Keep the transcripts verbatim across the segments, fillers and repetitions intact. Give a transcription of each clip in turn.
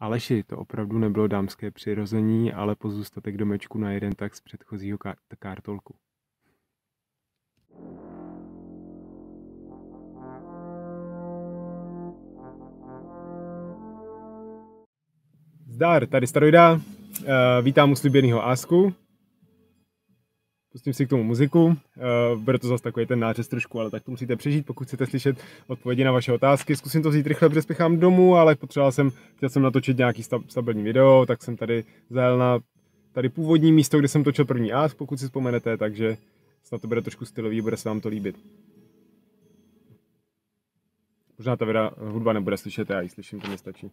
Aleši, to opravdu nebylo dámské přirození, ale pozůstatek domečku na jeden tak z předchozího kartolku. Zdar, tady Starojda. Vítám u slíbeného Asku. Pustím si k tomu muziku, bude to zase takový ten nářez trošku, ale tak to musíte přežít, pokud chcete slyšet odpovědi na vaše otázky. Zkusím to vzít rychle, protože spěchám domů, ale potřeboval jsem, chtěl jsem natočit nějaký stabilní video, tak jsem tady zajel na tady původní místo, kde jsem točil první Ask, pokud si vzpomenete, takže snad to bude trošku stylový, bude se vám to líbit. Možná ta věda, hudba nebude slyšet, já ji slyším, to mi stačí.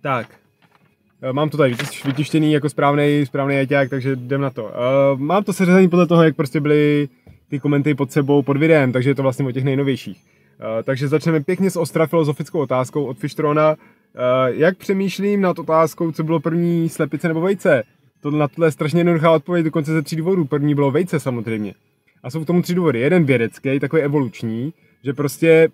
Tak. Mám to tady vytištěný jako správný ajťák, takže jdem na to. Mám to seřazení podle toho, jak prostě byly ty komenty pod sebou, pod videem, takže je to vlastně o těch nejnovějších. Takže začneme pěkně s ostrá filozofickou otázkou od Fishtrona. Jak přemýšlím nad otázkou, co bylo první, slepice nebo vejce? Tohle, na tohle je strašně jednoduchá odpověď, dokonce ze tří důvodů. První bylo vejce samozřejmě. A jsou k tomu tři důvody. Jeden vědecký, takový evoluční, že prostě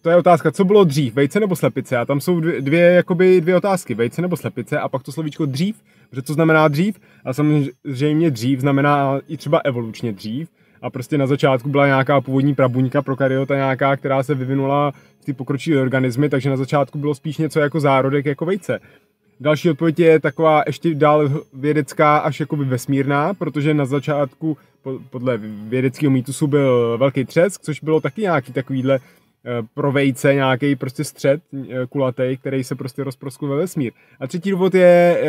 to je otázka, co bylo dřív, vejce nebo slepice, a tam jsou dvě, dvě, jakoby dvě otázky, vejce nebo slepice, a pak to slovíčko dřív, protože to znamená dřív, a samozřejmě dřív znamená i třeba evolučně dřív, a prostě na začátku byla nějaká původní prabuňka prokaryota nějaká, která se vyvinula v ty pokročilé organismy, takže na začátku bylo spíš něco jako zárodek, jako vejce. Další odpověď je taková ještě dál vědecká až jakoby vesmírná, protože na začátku podle vědeckého mýtusu byl velký třesk, což bylo taky nějaký takovýhle pro vejce, nějaký prostě střed kulatej, který se prostě rozproskl ve vesmír. A třetí důvod je e,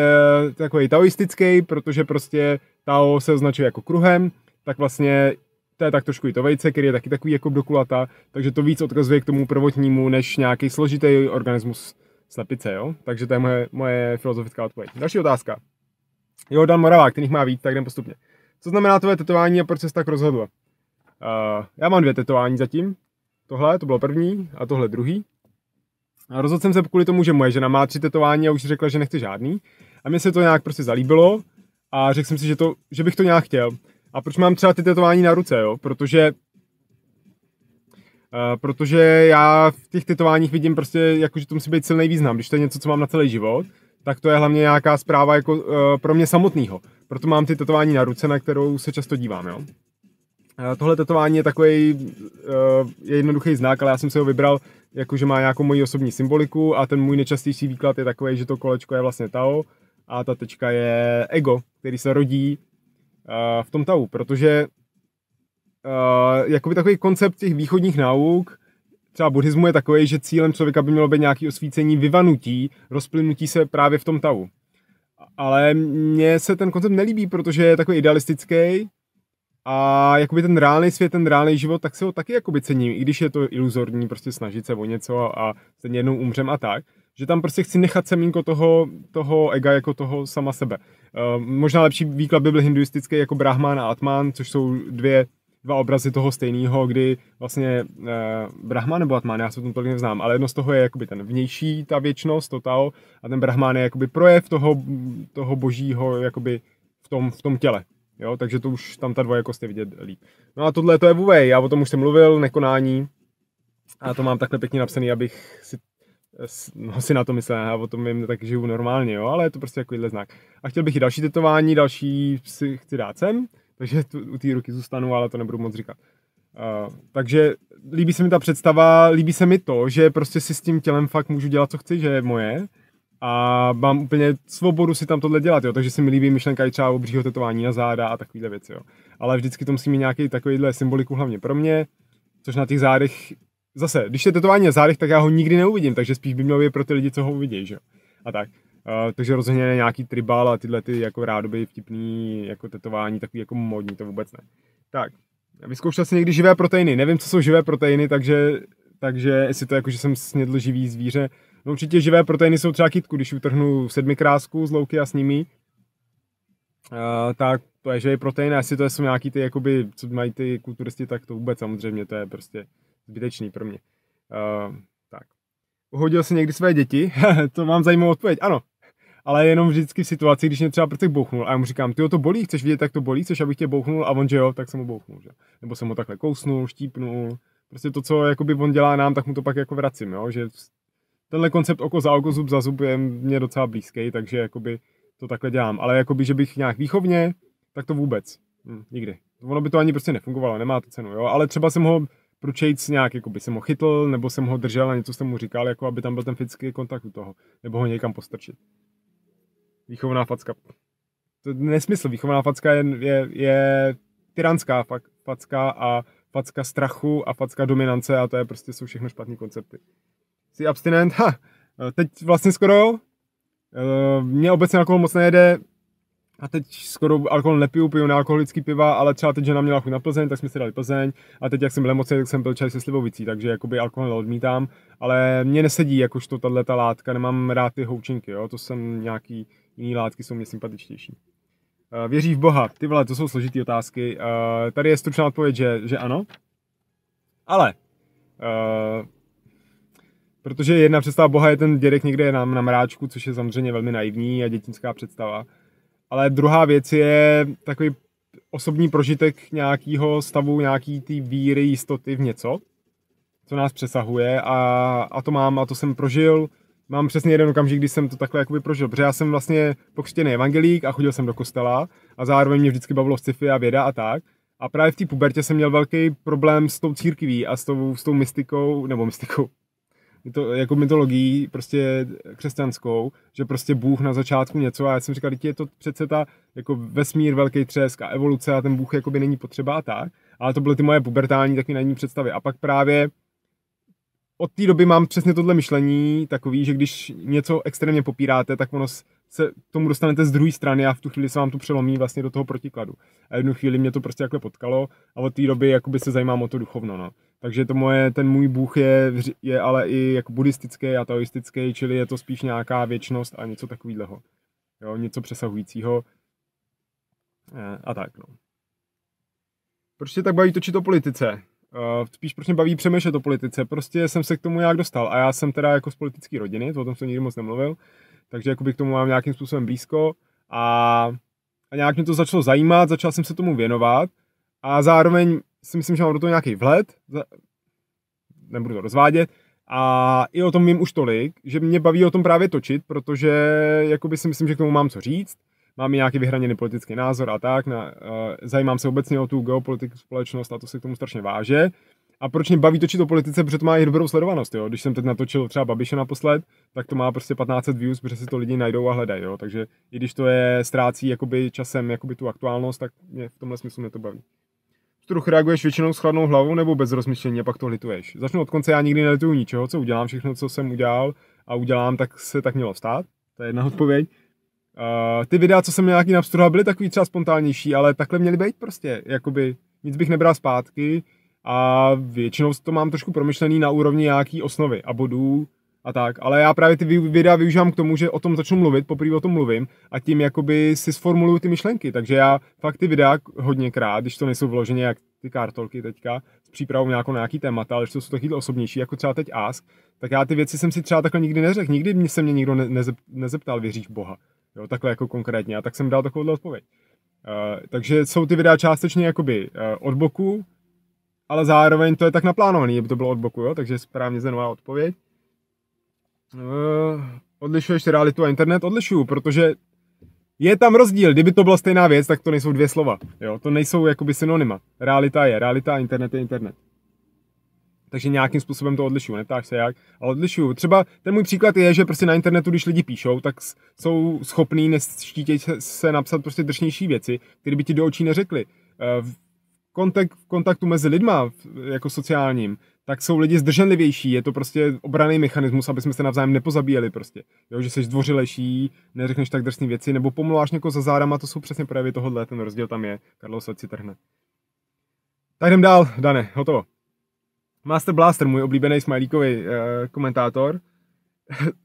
takový taoistický, protože prostě Tao se označuje jako kruhem, tak vlastně to je tak trošku i to vejce, který je taky takový jako do kulata, takže to víc odkazuje k tomu prvotnímu, než nějaký složitý organismus slepice, jo? Takže to je moje, moje filozofická odpověď. Další otázka. Jo, Dan Moravák, ten jich má víc, tak jdem postupně. Co znamená tvoje tetování a proč jsi tak rozhodla? Uh, já mám dvě tetování zatím. Tohle, to bylo první, a tohle druhý. A rozhodl jsem se kvůli tomu, že moje žena má tři tetování a už řekla, že nechce žádný. A mně se to nějak prostě zalíbilo a řekl jsem si, že, to, že bych to nějak chtěl. A proč mám třeba ty tetování na ruce, jo? Protože, uh, protože já v těch tetováních vidím prostě, jako, že to musí být silný význam. Když to je něco, co mám na celý život, tak to je hlavně nějaká zpráva jako, uh, pro mě samotného. Proto mám ty tetování na ruce, na kterou se často dívám, jo? Tohle tetování je takový je jednoduchý znak, ale já jsem si ho vybral, jakože má nějakou moji osobní symboliku, a ten můj nejčastější výklad je takový, že to kolečko je vlastně Tao a ta tečka je ego, který se rodí v tom Tao, protože jakoby takový koncept těch východních nauk, třeba buddhismu, je takový, že cílem člověka by mělo být nějaké osvícení, vyvanutí, rozplynutí se právě v tom Tao. Ale mně se ten koncept nelíbí, protože je takový idealistický, a jakoby ten reálný svět, ten reálný život, tak se ho taky jakoby cením, i když je to iluzorní, prostě snažit se o něco a ten jednou umřem a tak, že tam prostě chci nechat semínko toho, toho ega jako toho sama sebe. Uh, možná lepší výklad by byl hinduistický jako Brahman a Atman, což jsou dvě, dva obrazy toho stejného, kdy vlastně uh, Brahman nebo Atman, já se o tom tolik neznám, ale jedno z toho je jakoby ten vnější, ta věčnost, to Tao, a ten Brahman je jakoby projev toho, toho božího jakoby v tom, v tom těle. Jo, takže to už tam ta dvojakost je vidět líp. No a tohle to je Wu-Wei, já o tom už jsem mluvil, nekonání. A to mám takhle pěkně napsaný, abych si, no, si na to myslel, já o tom vím, tak žiju normálně, jo, ale je to prostě takovýhle znak. A chtěl bych i další tetování, další si chci dát sem, takže tu, u té ruky zůstanu, ale to nebudu moc říkat. Uh, takže líbí se mi ta představa, líbí se mi to, že prostě si s tím tělem fakt můžu dělat, co chci, že je moje. A mám úplně svobodu si tam tohle dělat, jo? Takže se mi líbí myšlenka i třeba obřího tetování na záda a takovýhle věci, jo? Ale vždycky to musí mít nějaký takovýhle symboliku hlavně pro mě, což na těch zádech, zase, když je tetování na zádech, tak já ho nikdy neuvidím, takže spíš by mělo být pro ty lidi, co ho uvidí, že jo? A tak, uh, takže rozhodně ne nějaký tribal a tyhle ty jako rádoby vtipný jako tetování, takový jako modní, to vůbec ne. Tak, vyzkoušel jsem někdy živé proteiny, nevím, co jsou živé proteiny, takže, takže jestli to jako, že jsem snědl živý zvíře. No určitě živé proteiny jsou třeba kytku, když utrhnu sedmikrásku z louky a s nimi, uh, tak to je živý protein, a jestli to jsou nějaký ty, jakoby, co mají ty kulturisti, tak to vůbec samozřejmě, to je prostě zbytečný pro mě. Uh, tak. Uhodil jsi někdy své děti? To mám zajímavou odpověď, ano. Ale jenom vždycky v situaci, když mě třeba prcek bouchnul a já mu říkám, ty to bolí, chceš vidět, tak to bolí, chceš, abych tě bouchnul, a on že jo, tak jsem mu bouchnul, že? Nebo jsem ho takhle kousnul, štípnul, prostě to, co jakoby on dělá nám, tak mu to pak jako vracím, jo, že tenhle koncept oko za oko, zub za zub je mě docela blízký, takže jakoby to takhle dělám. Ale jakoby, že bych nějak výchovně, tak to vůbec. Hm, nikdy. Ono by to ani prostě nefungovalo, nemá to cenu, jo. Ale třeba jsem ho pručejc nějak, jakoby jsem ho chytl, nebo jsem ho držel a něco jsem mu říkal, jako aby tam byl ten fyzický kontakt u toho. Nebo ho někam postrčit. Výchovná facka. To je nesmysl. Výchovná facka je, je, je tyranská facka a facka strachu a facka dominance a to je prostě, jsou všechno špatný koncepty. Jsi abstinent? Ha! Teď vlastně skoro jo. Mně obecně alkohol moc nejede a teď skoro alkohol nepiju, piju nealkoholický piva, ale třeba teď žena měla chuť na Plzeň, tak jsme si dali Plzeň a teď jak jsem byl emoce, tak jsem byl čaj se slivovicí, takže jakoby alkohol neodmítám, ale mě nesedí jakožto tato látka, nemám rád ty houčinky, jo, to jsem nějaký jiný látky, jsou mě sympatičtější. Věří v Boha? Ty vole, to jsou složitý otázky. Tady je stručná odpověď, že, že ano, ale protože jedna představa Boha je ten dědek někde na, na mráčku, což je samozřejmě velmi naivní a dětinská představa. Ale druhá věc je takový osobní prožitek nějakého stavu, nějaký ty víry, jistoty v něco, co nás přesahuje a, a to mám a to jsem prožil. Mám přesně jeden okamžik, kdy jsem to takhle jakoby prožil, protože já jsem vlastně pokřtěný evangelík a chodil jsem do kostela a zároveň mě vždycky bavilo sci-fi a věda a tak. A právě v té pubertě jsem měl velký problém s tou církví a s tou, s tou mystikou, nebo mystikou, to, jako mytologií prostě křesťanskou, že prostě Bůh na začátku něco a já jsem říkal, že je to přece ta jako vesmír, velký třesk a evoluce a ten Bůh jakoby není potřeba a tak, ale to byly ty moje pubertální taky na ní představy a pak právě od té doby mám přesně tohle myšlení takový, že když něco extrémně popíráte, tak ono se tomu dostanete z druhé strany a v tu chvíli se vám to přelomí vlastně do toho protikladu. A jednu chvíli mě to prostě takhle potkalo a od té doby jakoby se zajímám o to duchovno. No. Takže to moje, ten můj Bůh je, je ale i jako buddhistický a taoistický, čili je to spíš nějaká věčnost a něco takového. Něco přesahujícího a tak. No. Proč tě tak baví točit o politice? Uh, spíš proč mě baví přemýšlet o politice, prostě jsem se k tomu nějak dostal a já jsem teda jako z politické rodiny, to o tom jsem nikdy moc nemluvil, takže jakoby k tomu mám nějakým způsobem blízko a, a nějak mě to začalo zajímat, začal jsem se tomu věnovat a zároveň si myslím, že mám do toho nějaký vhled, nebudu to rozvádět a i o tom vím už tolik, že mě baví o tom právě točit, protože jakoby si myslím, že k tomu mám co říct. Mám nějaký vyhraněný politický názor a tak, na, uh, zajímám se obecně o tu geopolitickou společnost a to se k tomu strašně váže. A proč mě baví točit o politice, protože to má i dobrou sledovanost, jo. Když jsem teď natočil třeba Babiše naposled, tak to má prostě patnáct set views, protože si to lidi najdou a hledají, jo. Takže i když to je, ztrácí jakoby časem jakoby tu aktuálnost, tak mě v tomhle smyslu mě to baví. Struch reaguješ většinou s chladnou hlavou nebo bez rozmyšlení a pak to lituješ. Začnu od konce, já nikdy nelituju ničeho, co udělám, všechno, co jsem udělal a udělám, tak se tak mělo stát. To je jedna odpověď. Uh, ty videa, co jsem nějaký napstruhal, byly takový třeba spontánnější, ale takhle měly být prostě, jakoby nic bych nebral zpátky a většinou to mám trošku promyšlený na úrovni nějaký osnovy a bodů a tak, ale já právě ty videa využívám k tomu, že o tom začnu mluvit, poprvé o tom mluvím a tím jakoby si sformuluju ty myšlenky, takže já fakt ty videa hodněkrát, když to nejsou vloženě jak ty kartolky teďka, s přípravou nějakou na nějaký témata, ale když to jsou taky osobnější, jako třeba teď Ask, tak já ty věci jsem si třeba takhle nikdy neřekl, nikdy se mě nikdo nezeptal, věříš v Boha. Jo, takhle jako konkrétně a tak jsem dal takovouhle odpověď. Uh, takže jsou ty videa částečně jakoby uh, od boku, ale zároveň to je tak naplánovaný, aby to bylo od boku, jo? Takže správně zde nová odpověď. Uh, odlišuješ realitu a internet? Odlišuju, protože je tam rozdíl, kdyby to byla stejná věc, tak to nejsou dvě slova, jo? To nejsou jakoby synonyma. Realita je realita a internet je internet. Takže nějakým způsobem to odlišuju, neptáš se jak, ale odlišuju. Třeba ten můj příklad je, že prostě na internetu, když lidi píšou, tak jsou schopní neštítit se napsat prostě drsnější věci, které by ti do očí neřekli. V kontaktu mezi lidma, jako sociálním, tak jsou lidi zdrženlivější, je to prostě obranný mechanismus, aby jsme se navzájem nepozabíjeli prostě. Jo, že jsi zdvořilejší, neřekneš tak drsné věci, nebo pomluváš někoho za zádama, to jsou přesně právě tohle, ten rozdíl tam je. Karlo se si trhne. Tak jdem dál, Dane, hotovo. Master Blaster, můj oblíbený smajlíkový uh, komentátor.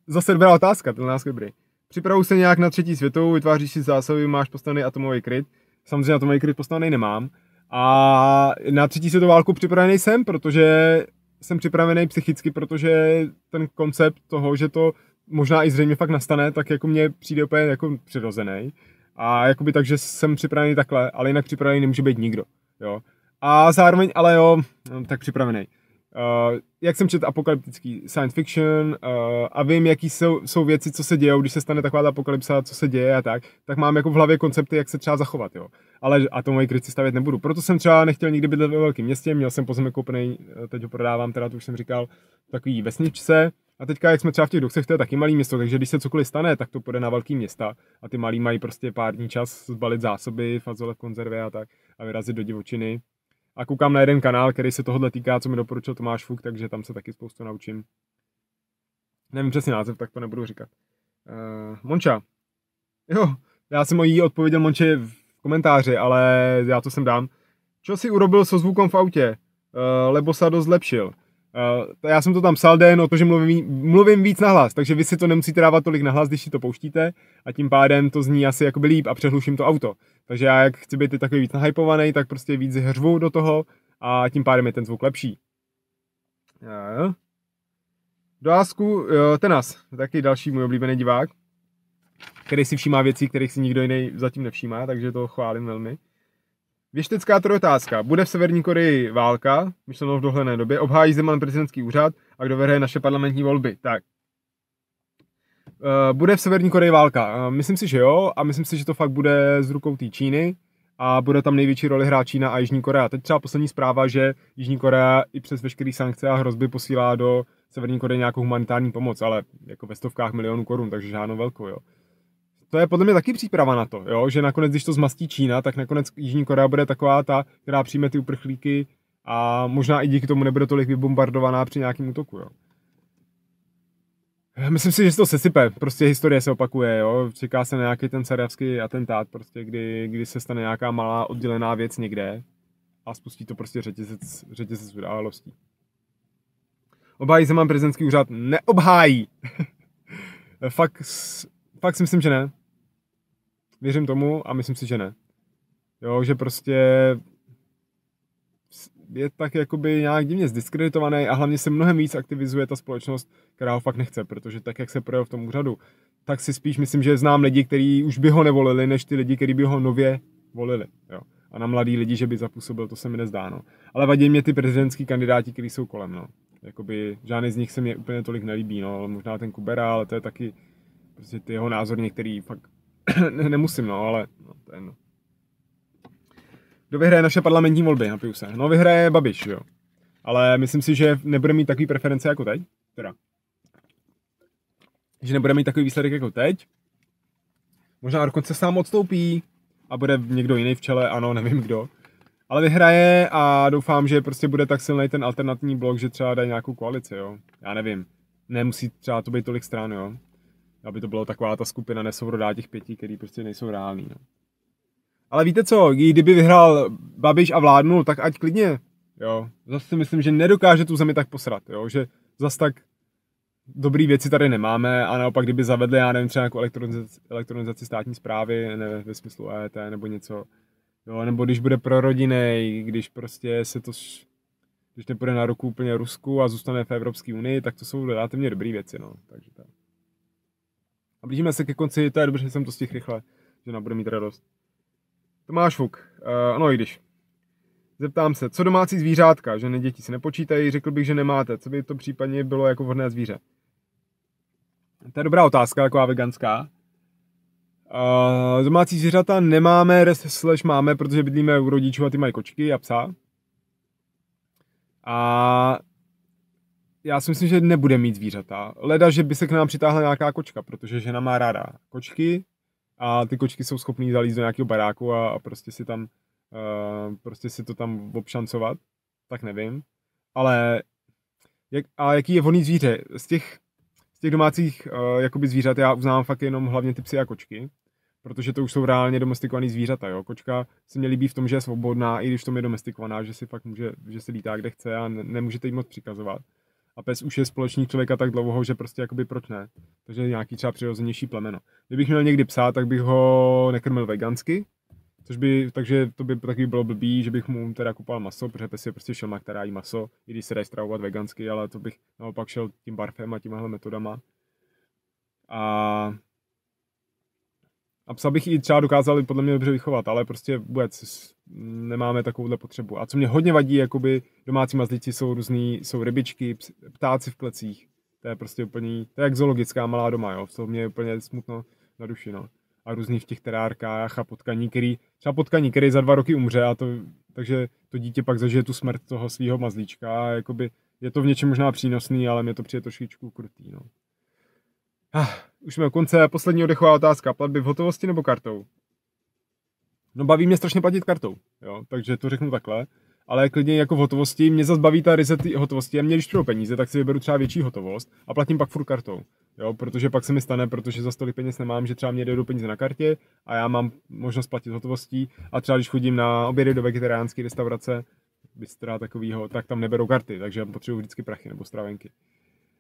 Zase dobrá otázka, ten nás dobrý. Připravuji se nějak na třetí světovou, vytváříš si zásoby, máš postavený atomový kryt. Samozřejmě atomový kryt postavený nemám. A na třetí světovou válku připravený jsem, protože jsem připravený psychicky, protože ten koncept toho, že to možná i zřejmě fakt nastane, tak jako mně přijde úplně jako přirozený. A jakoby tak, že jsem připravený takhle, ale jinak připravený nemůže být nikdo. Jo? A zároveň, ale jo, tak připravený. Uh, jak jsem četl apokalyptický science fiction uh, a vím, jaký jsou, jsou věci, co se dějou, když se stane taková apokalypsa, co se děje a tak, tak mám jako v hlavě koncepty, jak se třeba zachovat, jo. Ale atomový kryt si stavět nebudu. Proto jsem třeba nechtěl nikdy bydlet ve velkém městě, měl jsem pozemek koupený, teď ho prodávám, teda to už jsem říkal, takový vesničce. A teďka, jak jsme třeba v těch Duchsech, to je taky malý město, takže když se cokoliv stane, tak to půjde na velký města a ty malí mají prostě pár dní čas zbalit zásoby, fazole v konzervě a tak a vyrazit do divočiny. A koukám na jeden kanál, který se tohohle týká, co mi doporučil Tomáš Fuk, takže tam se taky spoustu naučím. Nevím přesně název, tak to nebudu říkat. Uh, Monča. Jo, já jsem jí odpověděl Monče v komentáři, ale já to sem dám. Čo si urobil so zvukom v autě? Uh, lebo sa dost zlepšil. Uh, já jsem to tam psal den o to, že mluvím, mluvím víc nahlas, takže vy si to nemusíte dávat tolik nahlas, když si to pouštíte a tím pádem to zní asi jakoby líp a přehluším to auto. Takže já, jak chci být takový víc nahypovaný, tak prostě víc hřvu do toho a tím pádem je ten zvuk lepší. Uh, do lásku, uh, Tenas, taky další můj oblíbený divák, který si všímá věcí, kterých si nikdo jiný zatím nevšímá, takže to chválím velmi. Věštecká trojotázka. Bude v Severní Koreji válka, myšleno v dohledné době, obhájí Zeman prezidentský úřad a kdo vyhraje naše parlamentní volby. Tak. Bude v Severní Koreji válka. Myslím si, že jo, a myslím si, že to fakt bude z rukou té Číny a bude tam největší roli hrát Čína a Jižní Korea. Teď třeba poslední zpráva, že Jižní Korea i přes veškeré sankce a hrozby posílá do Severní Koreje nějakou humanitární pomoc, ale jako ve stovkách milionů korun, takže žádnou velkou, jo. To je podle mě taky příprava na to, jo? Že nakonec, když to zmastí Čína, tak nakonec Jižní Korea bude taková ta, která přijme ty uprchlíky a možná i díky tomu nebude tolik vybombardovaná při nějakém útoku. Jo? Myslím si, že to sesype, prostě historie se opakuje, jo? Čeká se na nějaký ten sarajevský atentát, prostě, kdy, kdy se stane nějaká malá oddělená věc někde a spustí to prostě řetězec, řetězec událostí. Obhájí Zeman prezidentský úřad? Neobhájí! Fakt, fakt si myslím, že ne. Věřím tomu a myslím si, že ne. Jo, že prostě je tak jakoby nějak divně zdiskreditovaný a hlavně se mnohem víc aktivizuje ta společnost, která ho fakt nechce, protože tak, jak se projel v tom úřadu, tak si spíš myslím, že znám lidi, kteří už by ho nevolili, než ty lidi, kteří by ho nově volili. Jo. A na mladý lidi, že by zapůsobil, to se mi nezdá. No. Ale vadí mě ty prezidentský kandidáti, kteří jsou kolem. No. Jakoby žádný z nich se mě úplně tolik nelíbí, no. Ale možná ten Kubera, ale to je taky prostě ty jeho názor některý fakt nemusím, no, ale no, to je no. Kdo vyhraje naše parlamentní volby, napiju se. No, vyhraje Babiš, jo. Ale myslím si, že nebude mít takový preference jako teď. Teda. Že nebude mít takový výsledek jako teď. Možná dokonce sám odstoupí a bude někdo jiný v čele, ano, nevím kdo. Ale vyhraje a doufám, že prostě bude tak silný ten alternativní blok, že třeba dají nějakou koalici, jo. Já nevím. Nemusí třeba to být tolik stran, jo. Aby to byla taková ta skupina nesourodá těch pěti, který prostě nejsou reální. No. Ale víte co, kdyby vyhrál Babiš a vládnul, tak ať klidně. Jo. Zase si myslím, že nedokáže tu zemi tak posrat, jo. Že zase tak dobrý věci tady nemáme a naopak, kdyby zavedli, já nevím, třeba nějakou elektronizaci, elektronizaci státní správy, ne ve smyslu E E T nebo něco, jo. Nebo když bude prorodinnej, když prostě se to, když nepůjde na ruku úplně Rusku a zůstane v Evropské unii, tak to jsou relativně dobrý věci, no. Takže tak. A blížíme se ke konci, to je dobře, že jsem to stihl rychle, že nám bude mít radost. Tomáš Fuk, uh, no i když. Zeptám se, co domácí zvířátka, že ne, děti se nepočítají, řekl bych, že nemáte, co by to případně bylo jako vhodné zvíře? To je dobrá otázka, taková veganská. Uh, domácí zvířata nemáme, slash máme, protože bydlíme u rodičů a ty mají kočky a psa. A já si myslím, že nebude mít zvířata. Leda, že by se k nám přitáhla nějaká kočka, protože žena má ráda kočky a ty kočky jsou schopný zalízt do nějakého baráku a, a prostě, si tam, uh, prostě si to tam obšancovat. Tak nevím. Ale jak, a jaký je vhodný zvíře? Z těch, z těch domácích uh, jakoby zvířat já uznám fakt jenom hlavně ty psy a kočky, protože to už jsou reálně domestikovaný zvířata. Jo? Kočka se mě líbí v tom, že je svobodná, i když v tom je domestikovaná, že si fakt může, že si lítá kde chce a ne, nemůžete jí moc přikazovat. A pes už je společník člověka tak dlouho, že prostě jakoby proč ne. Takže nějaký třeba přirozenější plemeno. Kdybych měl někdy psa, tak bych ho nekrmil vegansky. Což by, takže to by taky bylo blbý, že bych mu teda kupal maso, protože pes je prostě šelma, která jí maso, i když se dají stravovat vegansky, ale to bych naopak šel tím barfem a tímhle metodama. A, a A psa bych i třeba dokázali podle mě dobře vychovat, ale prostě vůbec nemáme takovouhle potřebu. A co mě hodně vadí, jakoby domácí mazlíci jsou různý, jsou rybičky, ptáci v klecích. To je prostě úplně, to je jak zoologická malá doma, jo. To mě je úplně smutno na duši, no. A různý v těch terárkách a potkaní, který, třeba potkaní, který za dva roky umře, a to, takže to dítě pak zažije tu smrt toho svého mazlíčka. A jakoby je to v něčem možná přínosný, ale mě to přijde trošičku krutý, no. Ah, už jsme u konce, poslední oddechová otázka, platby v hotovosti nebo kartou? No baví mě strašně platit kartou, jo, takže to řeknu takhle, ale klidně jako v hotovosti, mě zase baví ta ryze hotovosti, já mě když přijdu peníze, tak si vyberu třeba větší hotovost a platím pak furt kartou, jo, protože pak se mi stane, protože za tolik peněz nemám, že třeba mě dojdou peníze na kartě a já mám možnost platit hotovostí a třeba když chodím na obědy do vegetariánské restaurace, bystra takovýho, tak tam neberou karty, takže potřebuji vždycky prachy nebo stravenky.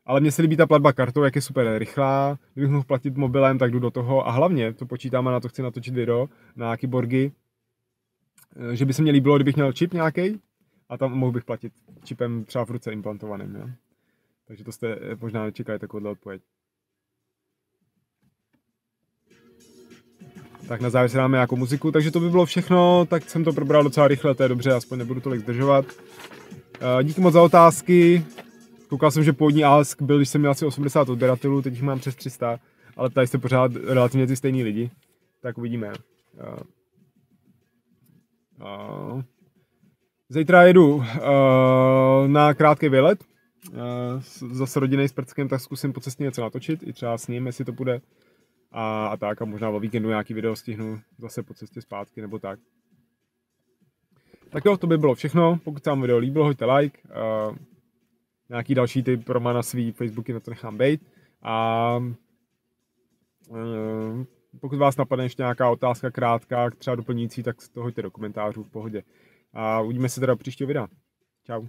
Ale mně se líbí ta platba kartou, jak je super rychlá, kdybych mohl platit mobilem, tak jdu do toho a hlavně, to počítám a na to chci natočit video, na kyborgy, že by se mě líbilo, kdybych měl čip nějaký a tam mohl bych platit čipem třeba v ruce implantovaným. Jo? Takže to jste možná nečekali takovouhle odpověď. Tak na závěr si dáme nějakou muziku, takže to by bylo všechno, tak jsem to probral docela rychle, to je dobře, aspoň nebudu tolik zdržovat. Díky moc za otázky. Koukal jsem, že původní ask byl, když jsem měl asi osmdesát odběratelů, teď jich mám přes tři sta, ale tady jste pořád relativně ty stejný lidi, tak uvidíme. Zítra jedu na krátký výlet, zase rodinný s Prckem, tak zkusím po cestě něco natočit, i třeba s ním, jestli to půjde, a, a tak, a možná o víkendu nějaký video stihnu zase po cestě zpátky, nebo tak. Tak jo, to by bylo všechno, pokud se vám video líbilo, hoďte like. Nějaký další typ pro má na svý Facebooky, na to nechám bejt. A e, pokud vás napadne ještě nějaká otázka krátká, třeba doplňující, tak to hoďte do komentářů, v pohodě. A uvidíme se teda příštího videa. Čau.